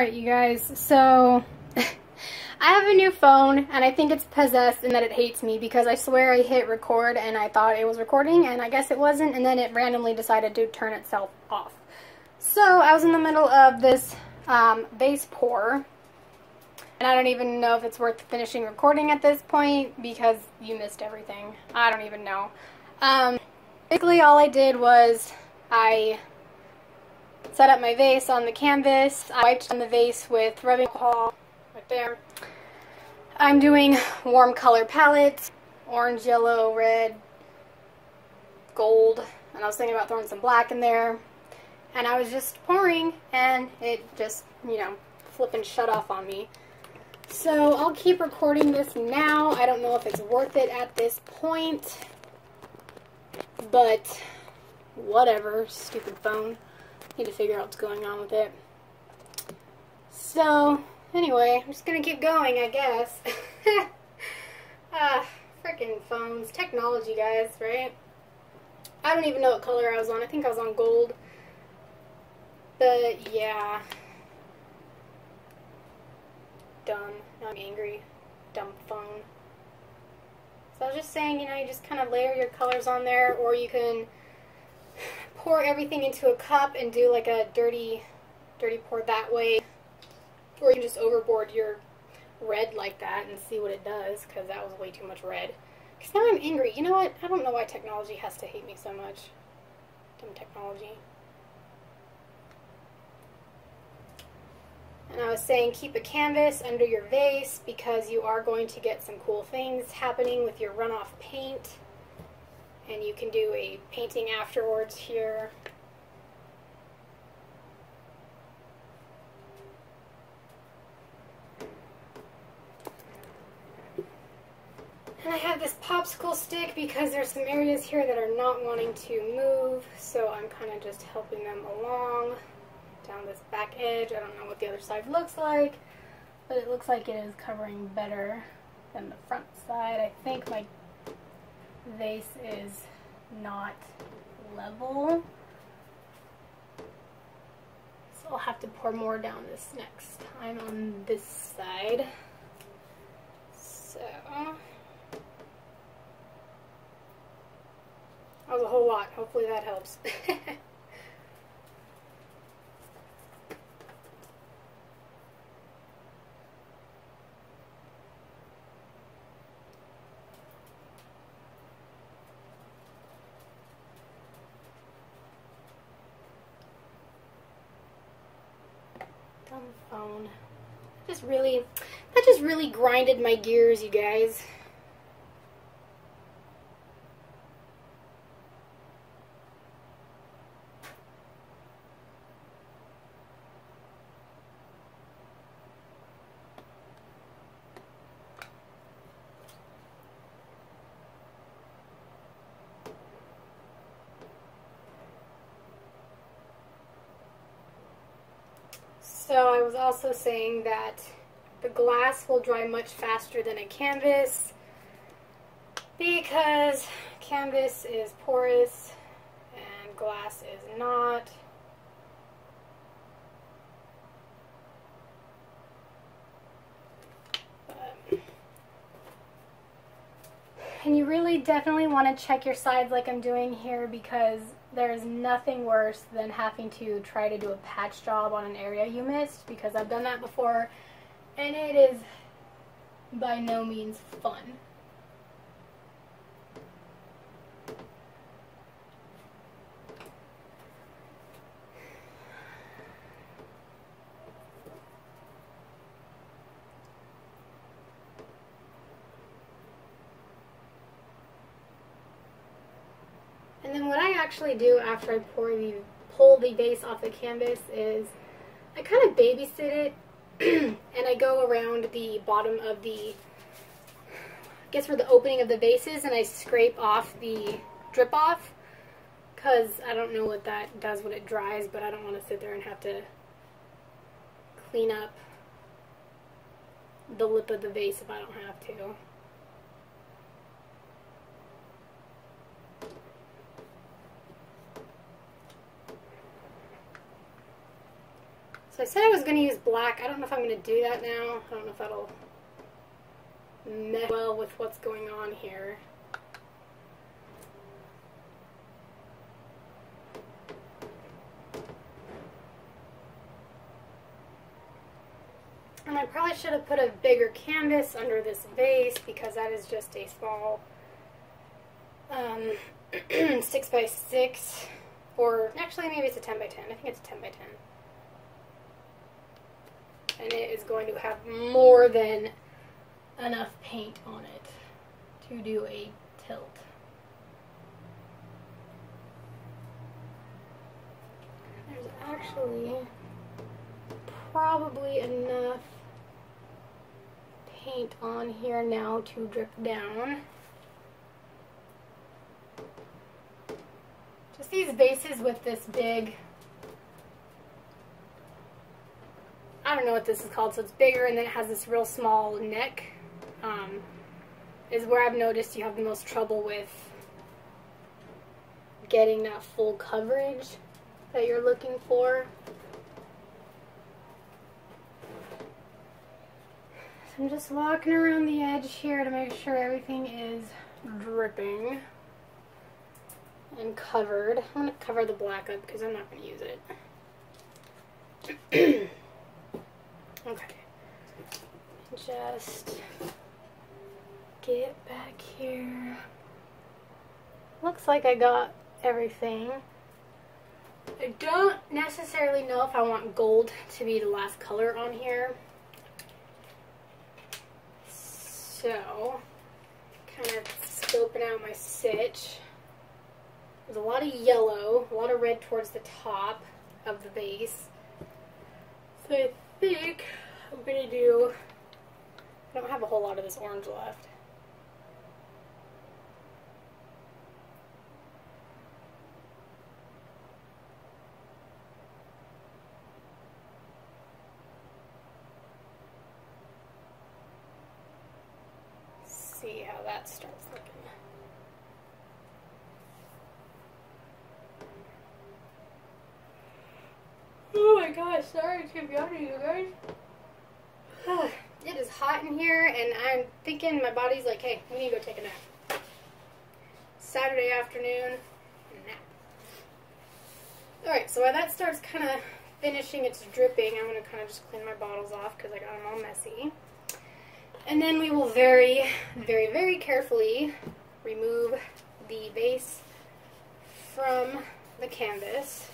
Alright you guys, so I have a new phone and I think it's possessed and that it hates me, because I swear I hit record and I thought it was recording and I guess it wasn't, and then it randomly decided to turn itself off. So I was in the middle of this vase pour, and I don't even know if it's worth finishing recording at this point because you missed everything. I don't even know. Basically all I did was I set up my vase on the canvas. I wiped on the vase with rubbing alcohol right there. I'm doing warm color palettes, orange, yellow, red, gold, and I was thinking about throwing some black in there. And I was just pouring and it just, you know, flipping shut off on me. So I'll keep recording this now. I don't know if it's worth it at this point, but whatever, stupid phone. Need to figure out what's going on with it. So anyway, I'm just gonna keep going, I guess. Freaking phones, technology, guys, right? I don't even know what color I was on. I think I was on gold, but yeah, dumb. Now I'm angry. Dumb phone. So I was just saying, you know, you just kind of layer your colors on there, or you can pour everything into a cup and do like a dirty pour that way, or you can just overboard your red like that and see what it does, because that was way too much red. Because now I'm angry. You know what? I don't know why technology has to hate me so much. Dumb technology. And I was saying, keep a canvas under your vase because you are going to get some cool things happening with your runoff paint. And you can do a painting afterwards here. And I have this popsicle stick because there's some areas here that are not wanting to move, so I'm kind of just helping them along down this back edge. I don't know what the other side looks like, but it looks like it is covering better than the front side. I think my vase is not level, so I'll have to pour more down this next time on this side. So that was a whole lot. Hopefully that helps. Phone. That just really grinded my gears, you guys. So I was also saying that the glass will dry much faster than a canvas because canvas is porous and glass is not. And you really definitely want to check your sides like I'm doing here, because there is nothing worse than having to try to do a patch job on an area you missed, because I've done that before and it is by no means fun. And then what I actually do after I pull the vase off the canvas is I kind of babysit it and I go around the bottom of the, I guess where the opening of the vase is, and I scrape off the drip off, because I don't know what that does when it dries, but I don't want to sit there and have to clean up the lip of the vase if I don't have to. So I said I was going to use black. I don't know if I'm going to do that now. I don't know if that'll mesh well with what's going on here. And I probably should have put a bigger canvas under this vase, because that is just a small 6x6, or actually maybe it's a 10x10. I think it's a 10x10. And it is going to have more than enough paint on it to do a tilt. There's actually probably enough paint on here now to drip down. Just these vases with this big, I don't know what this is called, so it's bigger and then it has this real small neck, is where I've noticed you have the most trouble with getting that full coverage that you're looking for. So I'm just walking around the edge here to make sure everything is dripping and covered. I'm going to cover the black up because I'm not going to use it. Okay, just get back here. Looks like I got everything. I don't necessarily know if I want gold to be the last color on here. So, kind of scoping out my sitch. There's a lot of yellow, a lot of red towards the top of the base. So I think I'm going to do, I don't have a whole lot of this orange left. See how that starts looking. Oh my gosh, sorry to be honest, you guys. It is hot in here, and I'm thinking my body's like, hey, we need to go take a nap. Saturday afternoon, nap. Alright, so while that starts kind of finishing its dripping, I'm going to kind of just clean my bottles off because I got them all messy. And then we will very, very, very carefully remove the base from the canvas.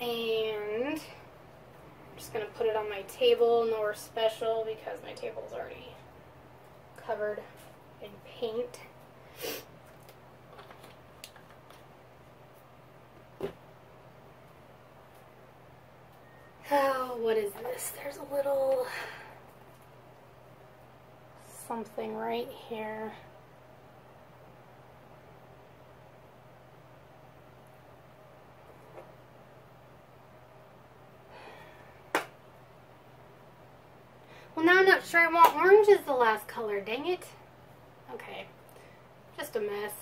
And I'm just going to put it on my table, nowhere special, because my table is already covered in paint. Oh, what is this? There's a little something right here. Well, now I'm not sure I want orange as the last color, dang it. Okay, just a mess.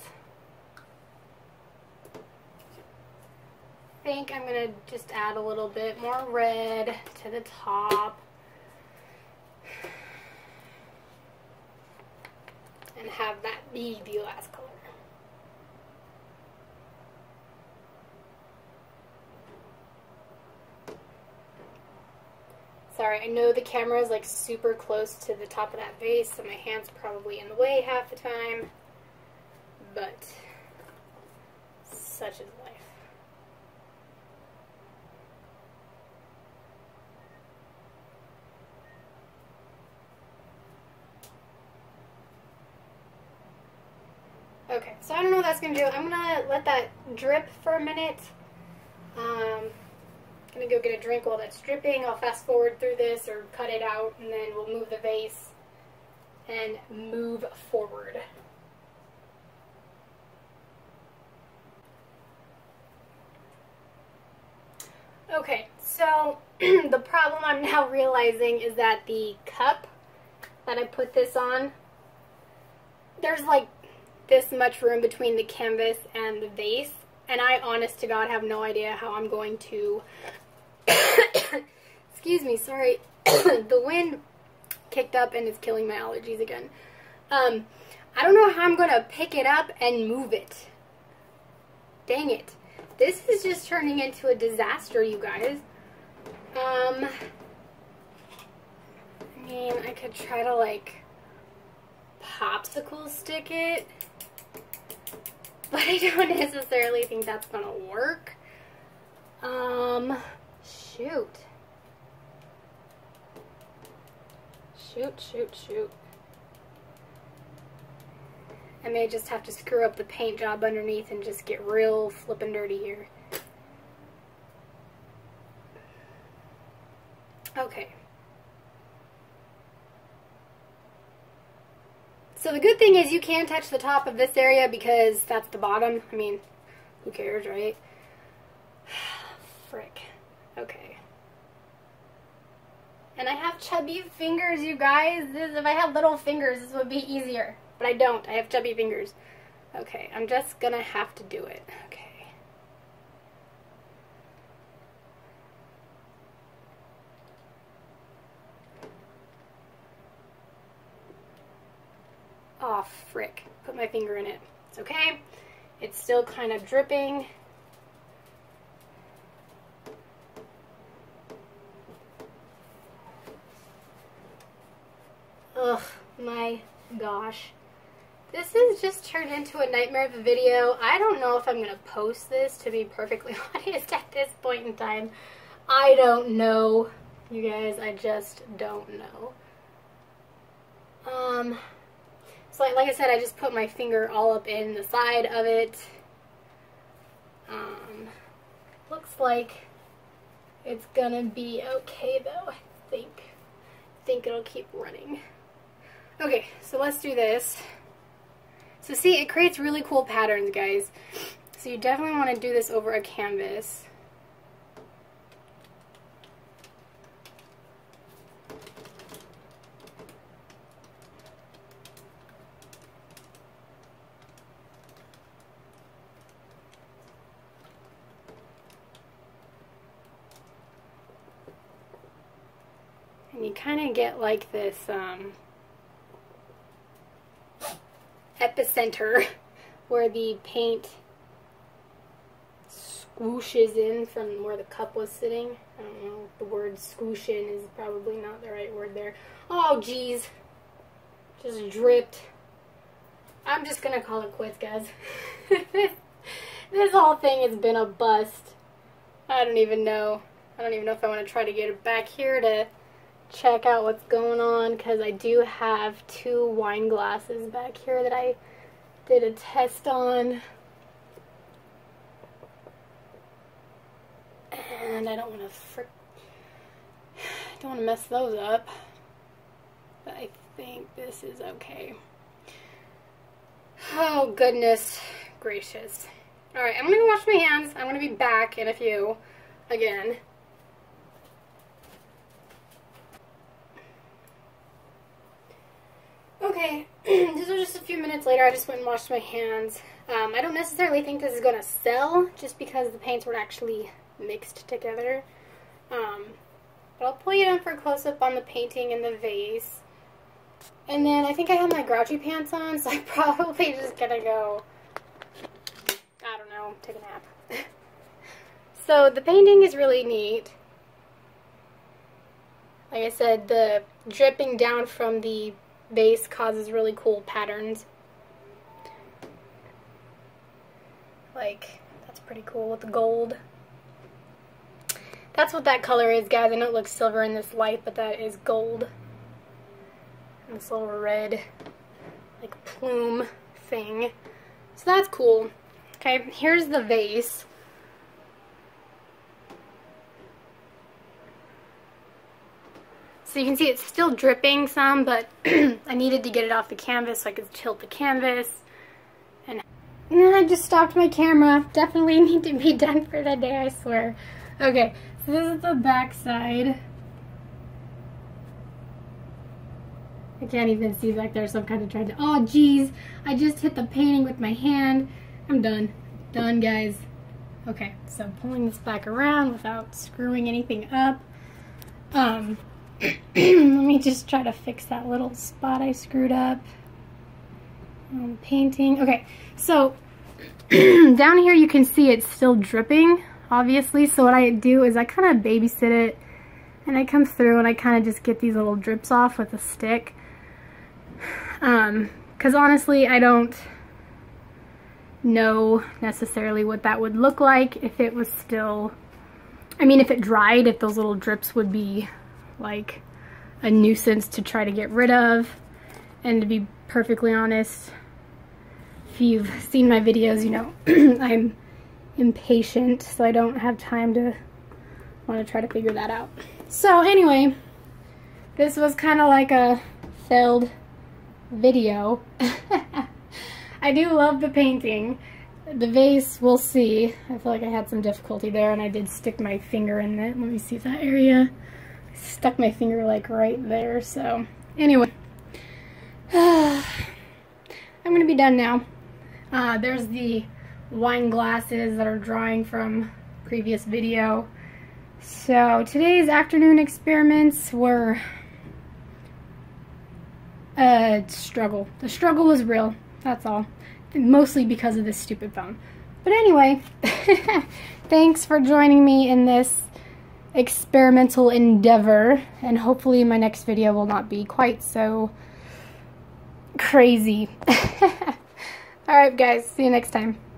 I think I'm going to just add a little bit more red to the top. And have that be the last color. Sorry, I know the camera is like super close to the top of that vase, so my hand's probably in the way half the time, but such is life. Okay, so I don't know what that's going to do. I'm going to let that drip for a minute. Gonna go get a drink while that's dripping. I'll fast forward through this or cut it out, and then we'll move the vase and move forward. Okay, so the problem I'm now realizing is that the cup that I put this on, there's like this much room between the canvas and the vase. And I, honest to God, have no idea how I'm going to, excuse me, sorry, the wind kicked up and is killing my allergies again. I don't know how I'm going to pick it up and move it. Dang it. This is just turning into a disaster, you guys. I mean, I could try to, like, popsicle stick it, but I don't necessarily think that's gonna work. Shoot. I may just have to screw up the paint job underneath and just get real flippin' dirty here. Okay. So the good thing is you can touch the top of this area because that's the bottom. I mean, who cares, right? Frick. Okay. And I have chubby fingers, you guys. This, if I had little fingers, this would be easier. But I don't. I have chubby fingers. Okay, I'm just gonna have to do it. Okay. Oh, frick. Put my finger in it. It's okay. It's still kind of dripping. Ugh, my gosh. This has just turned into a nightmare of a video. I don't know if I'm going to post this, to be perfectly honest, at this point in time. I don't know. You guys, I just don't know. So like I said, I just put my finger all up in the side of it. Looks like it's gonna be okay though, I think. I think it'll keep running. Okay, so let's do this. So see, it creates really cool patterns, guys. So you definitely want to do this over a canvas. You kind of get like this epicenter where the paint squooshes in from where the cup was sitting. I don't know, the word squoosh in is probably not the right word there. Oh, geez. Just dripped. I'm just going to call it quits, guys. This whole thing has been a bust. I don't even know. I don't even know if I want to try to get it back here to check out what's going on, because I do have 2 wine glasses back here that I did a test on, and I don't want to mess those up, but I think this is okay. Oh goodness gracious. Alright, I'm gonna wash my hands. I'm gonna be back in a few again. Okay, this was just a few minutes later. I just went and washed my hands. I don't necessarily think this is going to sell, just because the paints were actually mixed together. But I'll pull you in for a close-up on the painting in the vase. And then I think I have my grouchy pants on, so I'm probably just going to go, I don't know, take a nap. So the painting is really neat. Like I said, the dripping down from the base causes really cool patterns. Like, that's pretty cool with the gold. That's what that color is, guys. I know it looks silver in this light, but that is gold. And this little red, like, plume thing. So that's cool. Okay, here's the vase. So you can see it's still dripping some, but I needed to get it off the canvas so I could tilt the canvas. And then I just stopped my camera. Definitely need to be done for today, I swear. Okay, so this is the back side. I can't even see back there, so I'm kind of trying to... Oh, geez, I just hit the painting with my hand. I'm done. Done, guys. Okay, so I'm pulling this back around without screwing anything up. Let me just try to fix that little spot I screwed up. I'm painting. Okay, so down here you can see it's still dripping, obviously. So what I do is I kind of babysit it, and I come through and I kind of just get these little drips off with a stick. Because honestly, I don't know necessarily what that would look like if it was still, I mean, if it dried, if those little drips would be like a nuisance to try to get rid of. And to be perfectly honest, if you've seen my videos, you know I'm impatient, so I don't have time to want to try to figure that out. So anyway, this was kind of like a failed video. I do love the painting. The vase, we'll see. I feel like I had some difficulty there, and I did stick my finger in it. Let me see that area. I stuck my finger like right there, so anyway. I'm gonna be done now. There's the wine glasses that are drawing from previous video. So today's afternoon experiments were a struggle. The struggle was real, that's all. Mostly because of this stupid phone. But anyway, thanks for joining me in this experimental endeavor, and hopefully my next video will not be quite so crazy. Alright guys, see you next time.